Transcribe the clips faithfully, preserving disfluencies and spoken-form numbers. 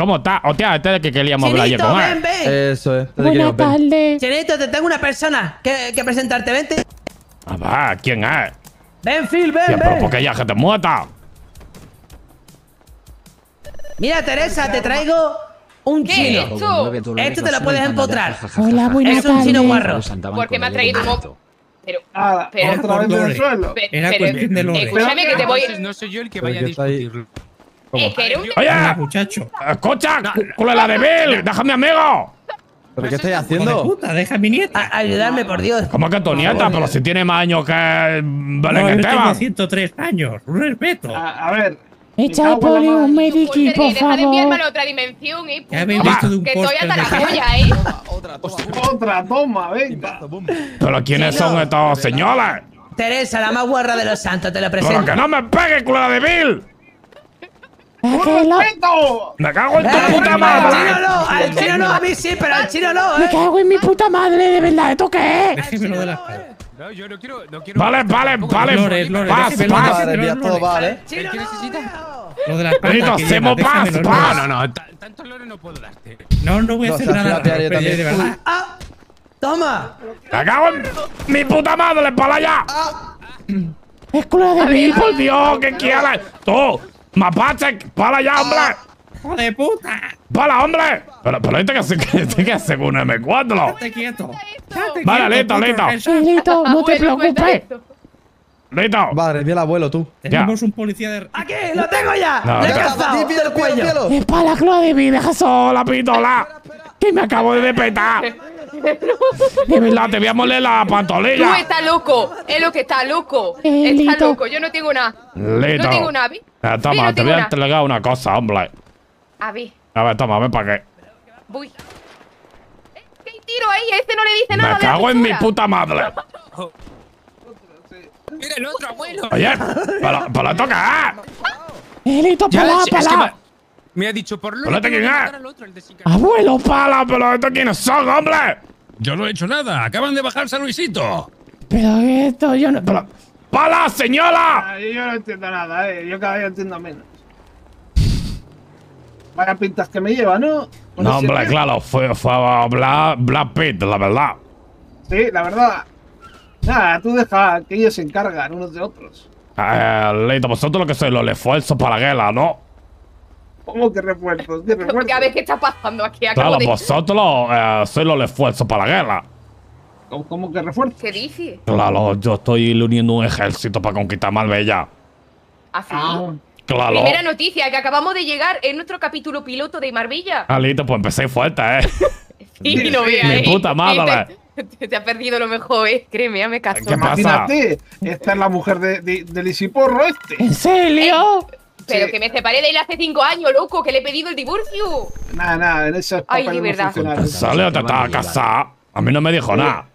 ¿Cómo está? O sea, este es el que queríamos hablar ayer con ven, ven. Eso es. Buenas tardes. Chinito, te tengo una persona que, que presentarte. Vente. Ah, va, ¿quién es? Ven, Phil, ven, ya, ven. Pero ¿por qué ya que te muerta? Mira, Teresa, te traigo un chino. ¿Qué es esto? Esto te lo puedes encontrar. Hola, buenas tardes. Es un chino guarro. Porque me ha traído un... Pero, ah, pero, otra vez del suelo. Era cuestión de Lore. Escúchame que te voy... No soy yo el que vaya a discutirlo. Eh, pero... Oye, muchacho. Escucha, Cruella de Vil, déjame amigo. ¿Pero qué estáis haciendo? Puta, deja a mi nieta. A ayudarme, por Dios. ¿Cómo que tu nieta? Pero si tiene más años que... Vale, que Esteban. Tengo ciento tres años. Un respeto. A ver... Echa por un mediki, por favor. Deja de enviarme a la otra dimensión, eh. Ya me he visto de un que estoy hasta la joya, eh. Otra, otra toma, venga. Pero ¿quiénes son estos señores? Teresa, la más guarra de los santos, te la presento. ¡Pero que no me pegue, Cruella de Vil! ¡Me cago en tu puta madre! ¡Al chino no! ¡Al chino no! ¡A mí sí, pero al chino no, eh! ¡Me cago en mi puta madre, de verdad! ¿Esto qué es? Déjemelo de las caras. No, yo no quiero, no quiero... Vale, vale, vale. Lores, Lores, paz, paz. Vale, todo vale. ¿Qué necesitas? Lo de las cosas hacemos paz, paz. No, no, no. Tantos Lores no puedo darte. No, no voy a hacer nada. De verdad. ¡Toma! ¡Me cago en mi puta madre, para allá! ¡Es Cruella de Vil! ¡Por Dios, que quieres! ¡Tú! ¡Mapache! ¡Para allá, hombre! ¡Hijo de puta! ¡Para, hombre! Pero, pero este que hace, este que hace un eme cuatro. Estate quieto. Vale, listo, listo. Listo, no te preocupes. Listo. Vale, vi al abuelo, tú. Tenemos un policía de... ¡Aquí! ¡Lo tengo ya! ¡Le he cazado! ¡Del cuello! ¡Es para la Cruella de Vil! ¡Deja sola, pistola! ¡Que me acabo de petar! De verdad, te voy a moler la pantolilla. Tú estás loco. Es lo que está loco. Está loco. Yo no tengo nada. Listo. No tengo nada. Eh, toma, no te voy a entregar una cosa, hombre. A ver. A ver, toma, ven para qué. Uy. ¿Qué tiro ahí? Este no le dice nada. Me cago en mi puta madre. Mira el otro abuelo. Oye, para tocar. Elito, para, para. Me ha dicho por lo que abuelo, pala, pero esto quiénes son, hombre. Yo no he hecho nada. Acaban de bajarse a Luisito. Pero esto yo no. Pero... ¡Pala, señora! Yo no entiendo nada, eh. Yo cada día entiendo menos. Vaya pintas que me lleva, ¿no? Pues no, hombre, claro, fue, fue Black, Black Pit, la verdad. Sí, la verdad. Nada, tú deja que ellos se encargan unos de otros. Eh, Leito, vosotros lo que sois, los refuerzos para la guerra, ¿no? ¿Cómo que refuerzos? ¿Qué refuerzos? Ya ves qué está pasando aquí. Acabo claro, de... vosotros eh, sois los refuerzos para la guerra. ¿Cómo que refuerzo? ¿Qué dices? Claro, yo estoy uniendo un ejército para conquistar Marbella. ¿Así? Ah, claro. Primera noticia, que acabamos de llegar en nuestro capítulo piloto de Marbella. Ah, listo, pues empecé fuerte, ¿eh? Sí, no veas. Mi puta madre. Te, te ha perdido lo mejor, ¿eh? Créeme, ya me caso. ¿Qué pasa? Imagínate, esta es la mujer de, de, del Isiporro este. ¿En serio? ¿Eh? Pero sí, que me separé de él hace cinco años, loco, que le he pedido el divorcio. Nada, nada, en eso es... Ay, de verdad. Sale o te estaba casada. A mí no me dijo nada.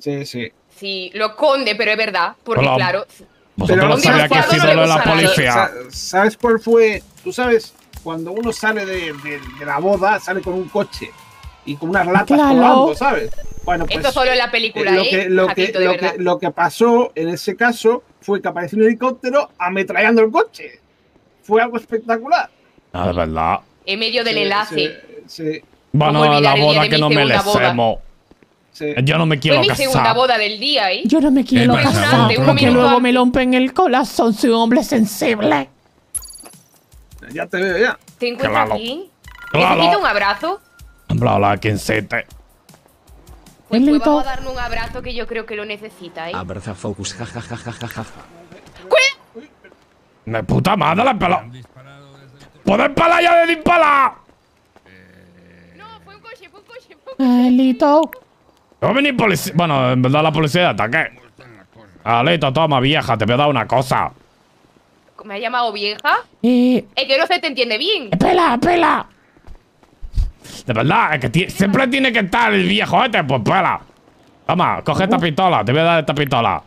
Sí, sí. Sí, lo esconde, pero es verdad. Porque, pero, claro... Vosotros no sabíais que ha sido lo de la policía. ¿Sabes cuál fue? Tú sabes, cuando uno sale de, de, de la boda, sale con un coche y con unas latas colgando, ¿sabes? Bueno, pues... Esto solo en la película, eh, ¿eh? Lo que, lo, que, lo, que, lo que pasó en ese caso fue que apareció un helicóptero ametrallando el coche. Fue algo espectacular. Ah, es verdad. En medio del sí, enlace. Sí, sí. Bueno, la boda que no merecemos. Sí. Yo no me quiero casar. Fue mi casar. segunda boda del día, ¿eh? Yo no me quiero es casar porque luego me lompen el corazón. Soy un hombre sensible. Ya te veo, ya. ¿Te encuentras claro. aquí? Claro. ¿Necesito un abrazo? Bla, bla, quien se te... Pues, pues vamos a darle un abrazo que yo creo que lo necesita, ¿eh? Abraza Focus, jajajajajaja. ¡Cuidado! ¡Me puta madre la pelo! ¡Poder pala ya de dispara! No, fue un coche, fue un coche, fue un coche. Elito. No venir policía. Bueno, en verdad la policía de ataque. Alito, toma, vieja, te voy a dar una cosa. ¿Me ha llamado vieja? Y... Es que no se te entiende bien. ¡Espera, espera! De verdad, es que siempre tiene que estar el viejo este, pues espera. Toma, coge esta pistola, te voy a dar esta pistola.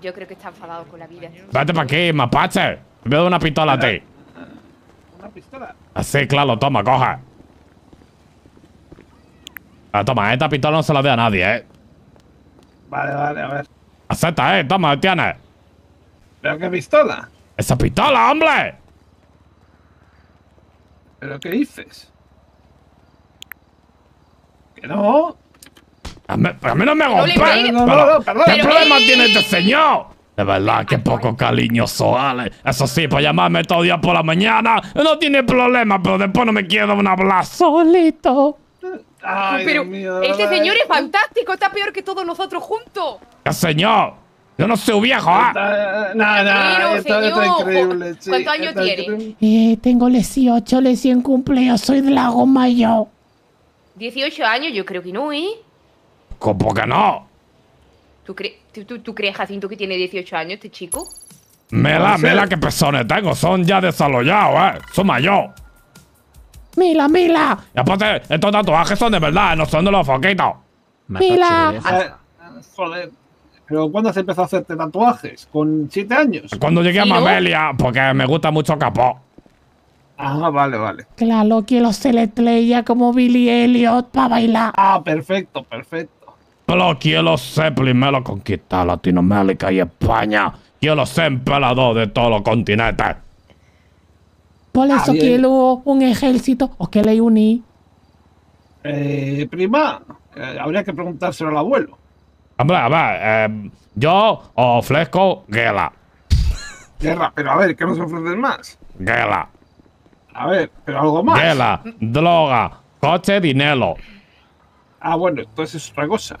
Yo creo que está enfadado con la vida. Vete para aquí, mapache. Te voy a dar una pistola a ti. ¿Una pistola? Así, claro, toma, coge. Toma, esta pistola no se la dé a nadie, eh. Vale, vale, a ver. Acepta, eh, toma, tienes. ¿Pero qué pistola? ¡Esa pistola, hombre! ¿Pero qué dices? ¡Que no! A mí, ¡A mí no me hago pan! No, no, no, perdón. ¿Qué problema tiene este señor? De verdad, que poco cariñoso, Ale. Eso sí, pues llamarme todo día por la mañana no tiene problema, pero después no me quiero un abrazo solito. Ay, pero Dios mío, este señor es fantástico, está peor que todos nosotros juntos. ¡Ya, señor! Yo no soy viejo, ¿ah? No, no, esto está increíble, chico. ¿Cuántos años tiene? Eh, tengo dieciocho, recién cumplido, soy de la goma yo. dieciocho años, yo creo que no, ¿eh? ¿Cómo que no? ¿Tú, cre tú, tú, ¿Tú crees, Jacinto, que tiene dieciocho años este chico? Mela, mela, qué personas tengo, son ya desalollados, ¿eh? Son mayor. Mila, mila. Y aparte, estos tatuajes son de verdad, no son de los foquitos. Mila. Joder. ¿Pero cuándo has empezado a hacerte tatuajes? ¿Con siete años? Cuando llegué a Marbella, porque me gusta mucho Capó. Ah, vale, vale. Claro, quiero ser la estrella como Billy Elliot para bailar. Ah, perfecto, perfecto. Pero quiero ser primero conquistar Latinoamérica y España. Quiero ser emperador de todos los continentes. Por eso ah, quiero un ejército. ¿O qué le uní? Eh, prima, eh, habría que preguntárselo al abuelo. Hombre, a ver, eh, yo ofrezco guerra. Guerra, pero a ver, ¿qué nos ofrecen más? Guerra. A ver, pero algo más. Guerra, droga, coche, dinero. Ah, bueno, entonces es otra cosa.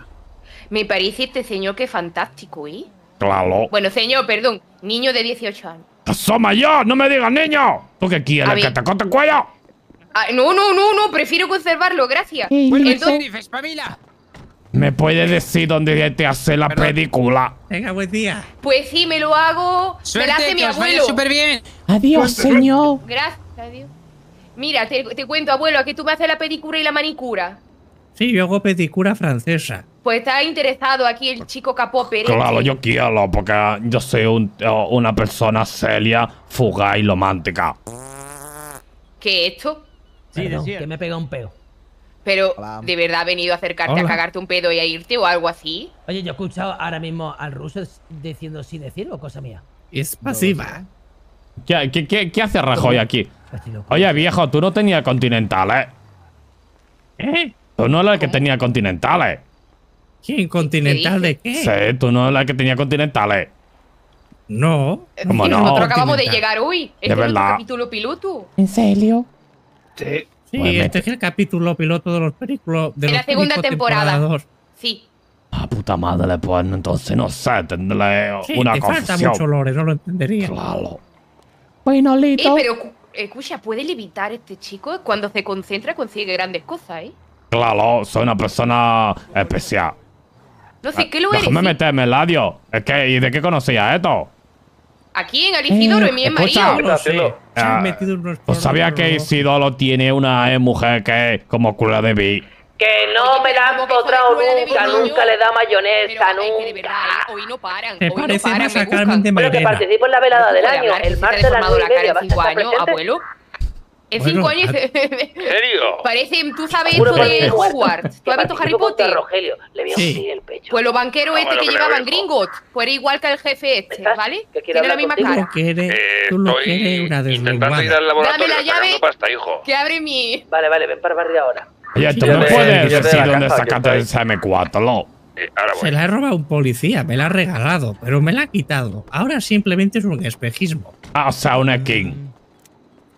Me parece este señor que es fantástico, ¿eh? Claro. Bueno, señor, perdón, niño de dieciocho años. ¡Soy mayor! ¡No me digas niño! ¿Tú qué quieres, que te corte el cuello? Ah, no, no, no, no, prefiero conservarlo, gracias. Bueno, entonces, familia. ¿Me puedes decir dónde te hace la Perdón. película? Venga, buen día. Pues sí, me lo hago. Suerte, me la hace mi abuelo. Súper bien. Adiós, señor. Gracias, adiós. Mira, te, te cuento, abuelo, que tú me haces la pedicura y la manicura. Sí, yo hago pedicura francesa. Pues está interesado aquí el chico Capó Pérez. Claro, yo quiero, porque yo soy un, una persona seria, fugaz y romántica. ¿Qué es esto? Sí, Perdón, que me pega un peo. Pero, Hola. ¿de verdad ha venido a acercarte Hola. a cagarte un pedo y a irte o algo así? Oye, yo he escuchado ahora mismo al ruso diciendo sí decir o cosa mía. Es pasiva. ¿Qué, qué, qué, qué hace Rajoy aquí? Oye, viejo, tú no tenías continentales. ¿Eh? Tú no eras el que tenía continentales. ¿Quién? ¿Continental de qué? Sí, tú no eras el que tenía continentales. No. ¿Cómo sí, no? Nosotros acabamos de llegar hoy. Este es el capítulo piloto. ¿En serio? Sí. Sí, pues este me... es el capítulo piloto de los películas. De, de la segunda temporada. Sí. Ah, puta madre, pues entonces no sé, tendré sí, una te confusión. Falta mucho lore, no lo entendería. Claro. Bueno, Lito. Eh, pero, escucha, ¿puede levitar este chico? Cuando se concentra consigue grandes cosas, ¿eh? Claro, soy una persona especial. No sé, ¿qué lo eres? Déjame meterme el ladio. Es que, ¿y de qué conocía esto? Aquí en Isidoro, eh, mi marido. No sé. eh, pues sabía que Isidoro tiene una mujer que es como Cruella de Vil. Que no me la han encontrado nunca, nunca le da mayonesa, nunca. Hoy no paran, hoy no paran, me buscan. Pero que participo en la velada del año, el martes de las nueve y media. ¿Vas a estar abuelo? En cinco años. ¿En serio? Parece, tú sabes eso de Hogwarts. ¿Tú has visto Harry Potter? Rogelio, le vi así el pecho. Pues los banqueros este que llevaban Gringotts, pues era igual que el jefe este, ¿vale? Tiene la misma cara. Tú lo quieres una desnuda. Dame la llave que abre mi... Vale, vale, ven para barrio ahora. Oye, tú no puedes decir dónde sacaste ese M cuatro, ¿no? Se la he robado un policía, me la ha regalado, pero me la ha quitado. Ahora simplemente es un espejismo. Ah, o sea, una skin.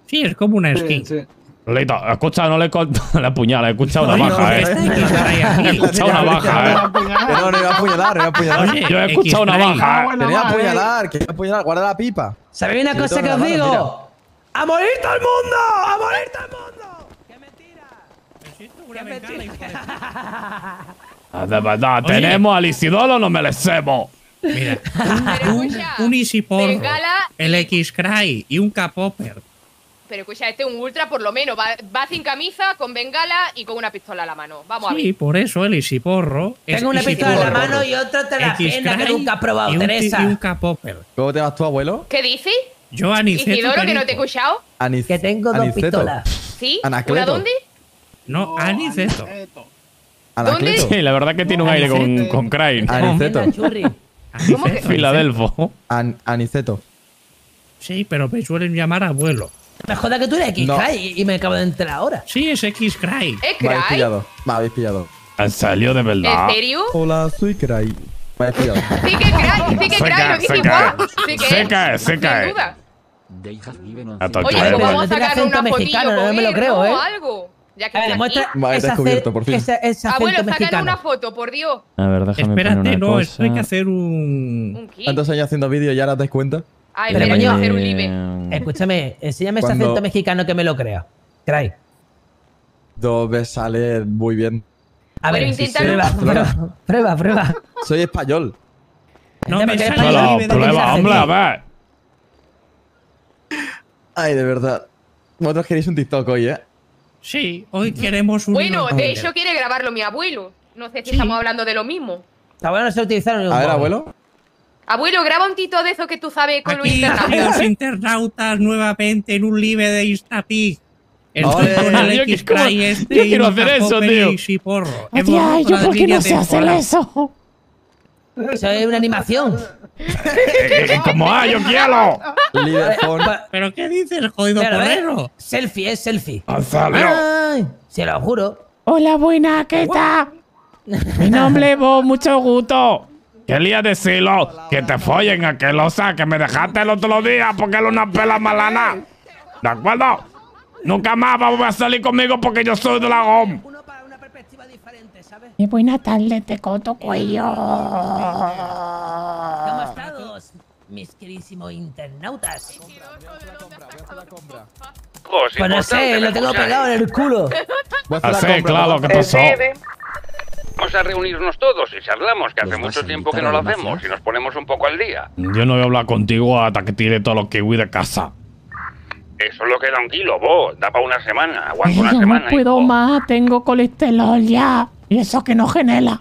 Sí, es como una skin. Sí, sí. Lito, escucha, no le corto la puñalada, he escuchado una baja, ¿eh? He escuchado una baja, ¿eh? No, no iba a apuñalar, no iba a apuñalar. Yo he escuchado una baja, ¿eh? Quería apuñalar, quería apuñalar, guarda la pipa. ¿Sabéis una cosa que os digo? ¡A morir todo el mundo! ¡A morir todo el mundo! ¡Qué mentira! Necesito una mentira, hijo de... De verdad, tenemos al Isidoro, nos merecemos. Mira, un Isiporro, el xCry y un Capopper. Pero escucha, este es un ultra por lo menos. Va, va sin camisa, con bengala y con una pistola a la mano. Vamos sí, a ver. Sí, por eso el Isiporro. Tengo una pistola en la mano y otra te la pena que nunca has probado, y Teresa. Y un Capopper. ¿Cómo te vas tú, abuelo? ¿Qué dices? Yo, Aniceto. ¿Isidoro, que no te he escuchado? Anic que tengo dos Aniceto. pistolas. ¿Sí? ¿Anacleto? ¿Una dónde? No, Aniceto. Aniceto. ¿Dónde? Sí, la verdad que tiene no, un aire con, con Crane. Aniceto. ¿Cómo que? Filadelfo. An Aniceto. Sí, pero me suelen llamar abuelo. Me joda que tú eres xCry no. y, y me acabo de entrar ahora. Sí, es xCry. ¿xCry? Me habéis pillado. Me habéis pillado. ¿En serio, de verdad? ¿En serio? Hola, soy xCry. Me habéis pillado. Sí que xCry, sí que xCry, lo que hicimos. Sí que xCry, sí que xCry. Oye, vamos a sacar una fotillo con él o algo. Ya que a ver, demuestra vale, esa descubierto, por fin. Esa, esa Abuelo, sácale una foto, por Dios. A ver, déjame Espérate, poner una no, cosa. Esto hay que hacer un… ¿Un kit? ¿Cuántos años haciendo vídeos ya ahora te das cuenta? Ay, pero coño, hacer un live. Escúchame, enséñame ese acento mexicano que me lo crea. Cray. Dos veces sale muy bien. A ver, si prueba, prueba, prueba, prueba. Soy español. No me sale. No, prueba, hombre, a ver. Ay, de verdad. Vosotros queréis un TikTok hoy, ¿eh? Sí, hoy queremos un… Bueno, de hecho quiere grabarlo mi abuelo. No sé si sí. estamos hablando de lo mismo. La abuela no se utilizaron ningún… A ver, abuelo. Abuelo, graba un tito de eso que tú sabes con Aquí los internautas. Los internautas nuevamente en un live de Instapic. Estoy con el xCry este yo quiero hacer eso, tío. Y porro. Hostia, ¿yo por qué no sé hacer eso? Eso es una animación. ¡Como hay, yo quiero! ¿Pero qué dices, el jodido porrero? Selfie, es selfie. Ay, se lo juro. Hola, buena, ¿qué tal? Mi nombre es Bo, mucho gusto. Quería decirlo, que te follen a que lo saques. Me dejaste el otro día porque era una pela malana. ¿De acuerdo? Nunca más vamos a salir conmigo porque yo soy dragón. Y buenas tardes, te coto cuello. ¿Cómo estás, mis queridísimos internautas? Pues no sé, lo tengo pegado en el culo. Así, claro, ¿qué pasó? Vamos a reunirnos todos y charlamos, que hace mucho tiempo que no lo hacemos y nos ponemos un poco al día. Yo no voy a hablar contigo hasta que tire todos los kiwis de casa. Eso lo queda un kilo, vos. Da para una semana. Aguanta una semana. No puedo más, tengo colesterol ya. Y eso que no genela.